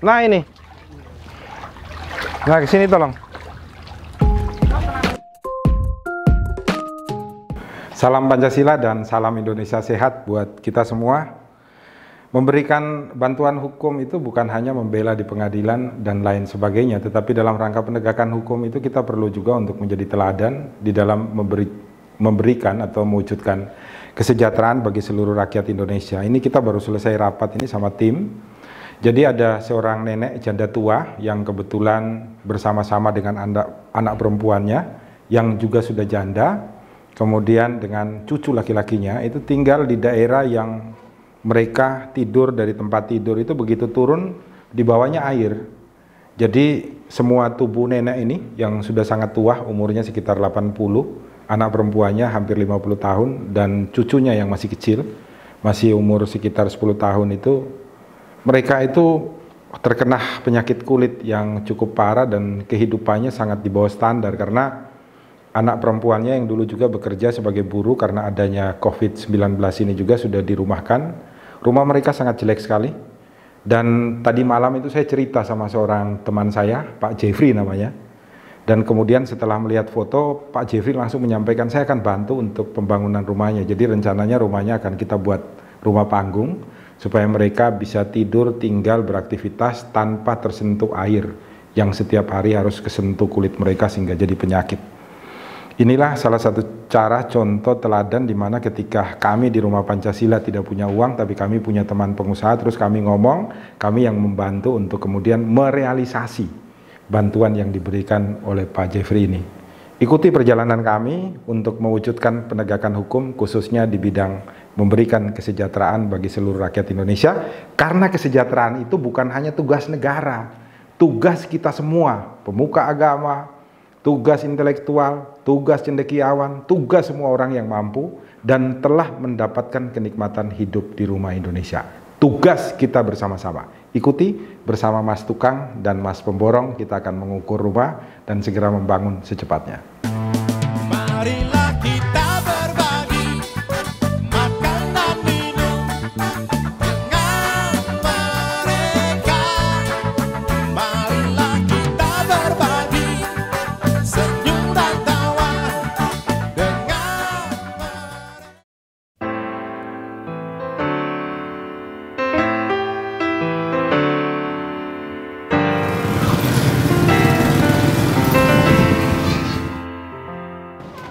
Nah ini. Nah kesini tolong. Salam Pancasila dan salam Indonesia sehat buat kita semua. Memberikan bantuan hukum itu bukan hanya membela di pengadilan dan lain sebagainya, tetapi dalam rangka penegakan hukum itu kita perlu juga untuk menjadi teladan di dalam memberikan atau mewujudkan kesejahteraan bagi seluruh rakyat Indonesia. Ini kita baru selesai rapat ini sama tim. Jadi ada seorang nenek janda tua yang kebetulan bersama-sama dengan anak perempuannya yang juga sudah janda. Kemudian dengan cucu laki-lakinya itu tinggal di daerah yang mereka tidur dari tempat tidur itu begitu turun di bawahnya air. Jadi semua tubuh nenek ini yang sudah sangat tua umurnya sekitar 80, anak perempuannya hampir 50 tahun dan cucunya yang masih kecil, masih umur sekitar 10 tahun itu mereka itu terkena penyakit kulit yang cukup parah dan kehidupannya sangat di bawah standar karena anak perempuannya yang dulu juga bekerja sebagai buruh karena adanya COVID-19 ini juga sudah dirumahkan. Rumah mereka sangat jelek sekali. Dan tadi malam itu saya cerita sama seorang teman saya, Pak Jeffrey namanya. Dan kemudian setelah melihat foto, Pak Jeffrey langsung menyampaikan, saya akan bantu untuk pembangunan rumahnya. Jadi rencananya rumahnya akan kita buat rumah panggung, supaya mereka bisa tidur, tinggal, beraktivitas tanpa tersentuh air, yang setiap hari harus kesentuh kulit mereka sehingga jadi penyakit. Inilah salah satu cara contoh teladan di mana ketika kami di Rumah Pancasila tidak punya uang, tapi kami punya teman pengusaha, terus kami ngomong, kami yang membantu untuk kemudian merealisasi bantuan yang diberikan oleh Pak Jeffrey ini. Ikuti perjalanan kami untuk mewujudkan penegakan hukum khususnya di bidang memberikan kesejahteraan bagi seluruh rakyat Indonesia, karena kesejahteraan itu bukan hanya tugas negara, tugas kita semua, pemuka agama, tugas intelektual, tugas cendekiawan, tugas semua orang yang mampu dan telah mendapatkan kenikmatan hidup di rumah Indonesia. Tugas kita bersama-sama. Ikuti bersama Mas Tukang dan Mas Pemborong, kita akan mengukur rumah dan segera membangun secepatnya. Marilah kita berbagi, makan dan minum dengan mereka. Marilah kita berbagi.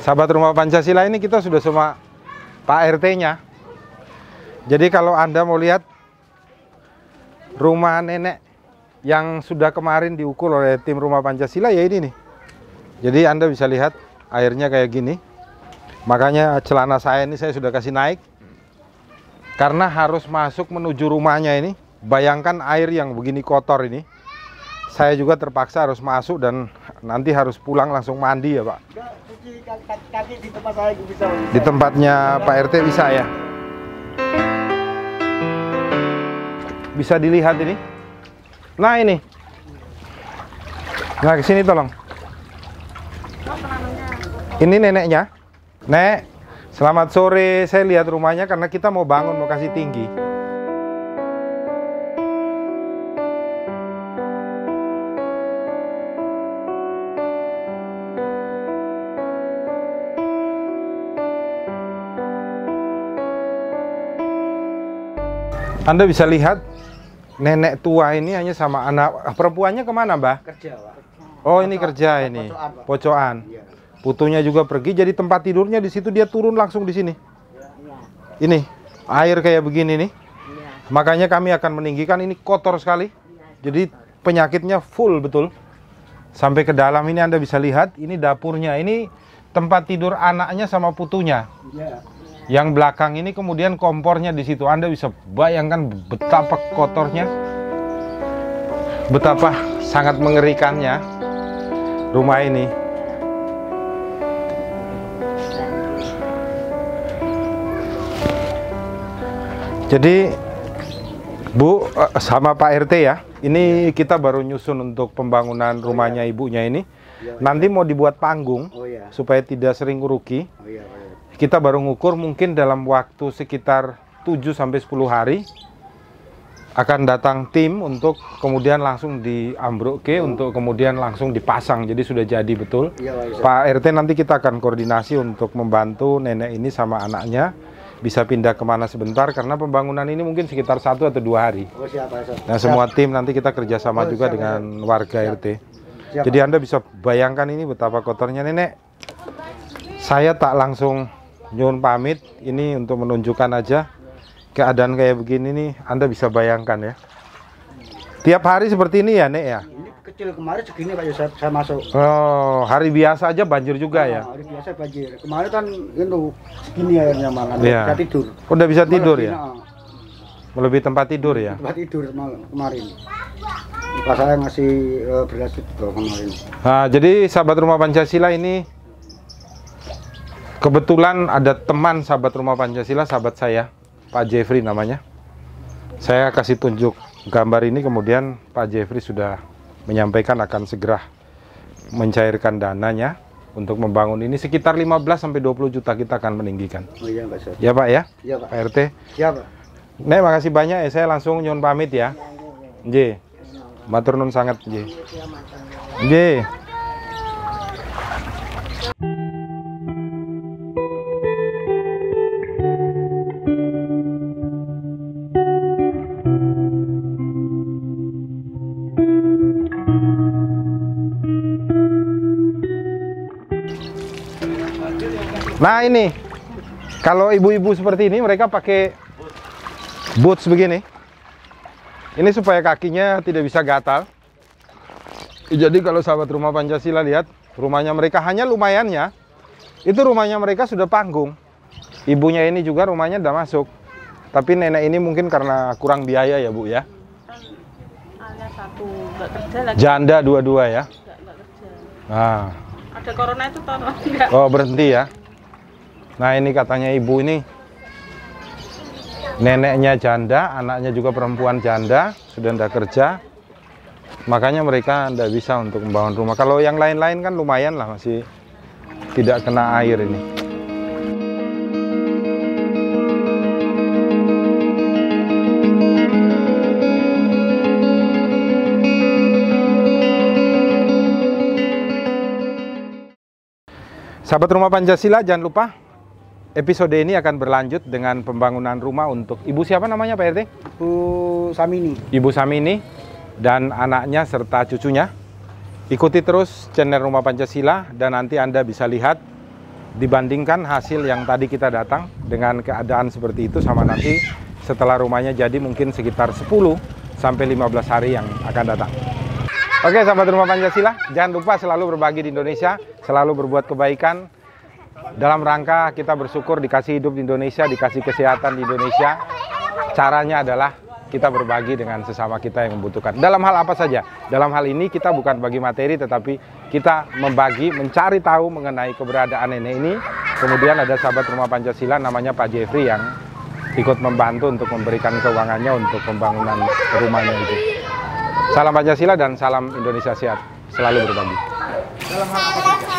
Sahabat Rumah Pancasila ini kita sudah sama Pak RT-nya. Jadi kalau Anda mau lihat rumah nenek yang sudah kemarin diukur oleh tim Rumah Pancasila ya ini nih. Jadi Anda bisa lihat airnya kayak gini. Makanya celana saya ini saya sudah kasih naik. Karena harus masuk menuju rumahnya ini. Bayangkan air yang begini kotor ini. Saya juga terpaksa harus masuk dan nanti harus pulang langsung mandi ya Pak. Kaki di tempat saya bisa. Di tempatnya Pak RT bisa ya. Bisa dilihat ini. Nah ini. Nah kesini tolong. Ini neneknya. Nek, selamat sore. Saya lihat rumahnya karena kita mau bangun, mau kasih tinggi. Anda bisa lihat nenek tua ini hanya sama anak perempuannya kemana Mbak? Kerja Pak. Oh ini kerja ini. Pocokan. Putunya juga pergi. Jadi tempat tidurnya di situ dia turun langsung di sini. Ini air kayak begini nih. Makanya kami akan meninggikan ini kotor sekali. Jadi penyakitnya full betul. Sampai ke dalam ini Anda bisa lihat ini dapurnya ini tempat tidur anaknya sama putunya. Yang belakang ini kemudian kompornya di situ. Anda bisa bayangkan betapa kotornya, betapa sangat mengerikannya rumah ini. Jadi Bu sama Pak RT ya, ini kita baru nyusun untuk pembangunan rumahnya ibunya ini. Nanti mau dibuat panggung supaya tidak sering rugi. Kita baru ngukur mungkin dalam waktu sekitar 7-10 hari akan datang tim untuk kemudian langsung diambroke untuk kemudian langsung dipasang. Jadi sudah jadi betul. Iya. Pak RT nanti kita akan koordinasi untuk membantu nenek ini sama anaknya bisa pindah kemana sebentar karena pembangunan ini mungkin sekitar 1 atau 2 hari. Nah, semua tim nanti kita kerjasama juga dengan warga RT. Jadi Anda bisa bayangkan ini betapa kotornya. Nenek, saya tak langsung nyuwun pamit ini untuk menunjukkan aja keadaan kayak begini nih. Anda bisa bayangkan ya, tiap hari seperti ini ya, Nek ya. Kecil kemarin segini Pak Yusuf, saya masuk. Oh, hari biasa aja banjir juga ya? Hari biasa banjir. Kemarin kan itu segini airnya malam. Ya. Bisa tidur. Oh, udah bisa tidur ya? Melebihi tempat tidur ya? Tempat tidur malam kemarin. Pas saya ngasih beras itu kemarin. Nah, jadi Sahabat Rumah Pancasila ini kebetulan ada teman Sahabat Rumah Pancasila, sahabat saya, Pak Jeffrey namanya. Saya kasih tunjuk gambar ini, kemudian Pak Jeffrey sudah menyampaikan akan segera mencairkan dananya untuk membangun ini sekitar 15 sampai 20 juta kita akan meninggikan. Oh, iya, Pak. Ya Pak ya? Iya, Pak. Pak RT. Iya, Pak. Nek, makasih banyak ya, saya langsung nyuwun pamit ya. Nggih. Matur nuwun sangat nggih. Nggih. Nah ini, kalau ibu-ibu seperti ini mereka pakai boots begini. Ini supaya kakinya tidak bisa gatal. Jadi kalau Sahabat Rumah Pancasila lihat, rumahnya mereka hanya lumayannya, itu rumahnya mereka sudah panggung. Ibunya ini juga rumahnya udah masuk. Tapi nenek ini mungkin karena kurang biaya ya Bu ya? Satu, nggak kerja lagi. Janda dua-dua ya? Nggak kerja. Nah. Ada corona itu tahun enggak? Oh berhenti ya? Nah ini katanya ibu ini, neneknya janda, anaknya juga perempuan janda, sudah ndak kerja, makanya mereka ndak bisa untuk membangun rumah. Kalau yang lain-lain kan lumayan lah, masih tidak kena air ini. Sahabat Rumah Pancasila, jangan lupa episode ini akan berlanjut dengan pembangunan rumah untuk ibu siapa namanya Pak RT? Ibu Samini. Ibu Samini dan anaknya serta cucunya. Ikuti terus channel Rumah Pancasila dan nanti Anda bisa lihat dibandingkan hasil yang tadi kita datang dengan keadaan seperti itu sama nanti setelah rumahnya jadi mungkin sekitar 10 sampai 15 hari yang akan datang. Oke, Sahabat Rumah Pancasila, jangan lupa selalu berbagi di Indonesia, selalu berbuat kebaikan. Dalam rangka kita bersyukur dikasih hidup di Indonesia, dikasih kesehatan di Indonesia. Caranya adalah kita berbagi dengan sesama kita yang membutuhkan. Dalam hal apa saja? Dalam hal ini kita bukan bagi materi, tetapi kita membagi, mencari tahu mengenai keberadaan nenek ini. Kemudian ada Sahabat Rumah Pancasila namanya Pak Jeffrey yang ikut membantu untuk memberikan keuangannya untuk pembangunan rumahnya itu. Salam Pancasila dan salam Indonesia sehat. Selalu berbagi. Dalam hal apa saja?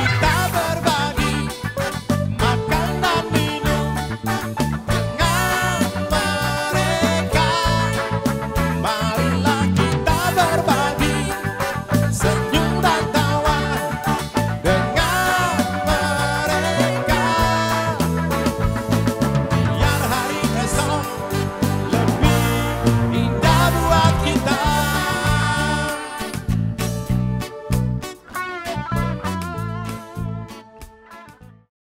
Kita